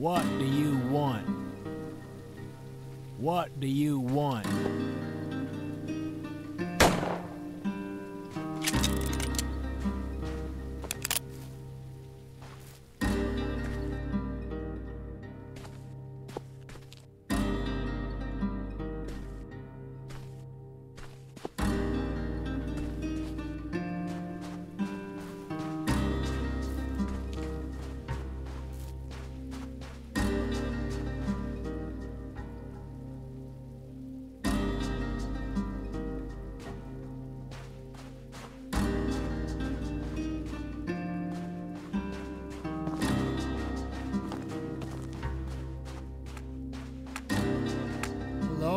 What do you want? What do you want? What do you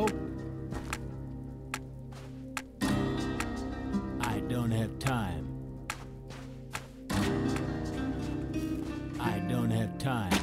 want? I don't have time.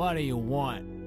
What do you want?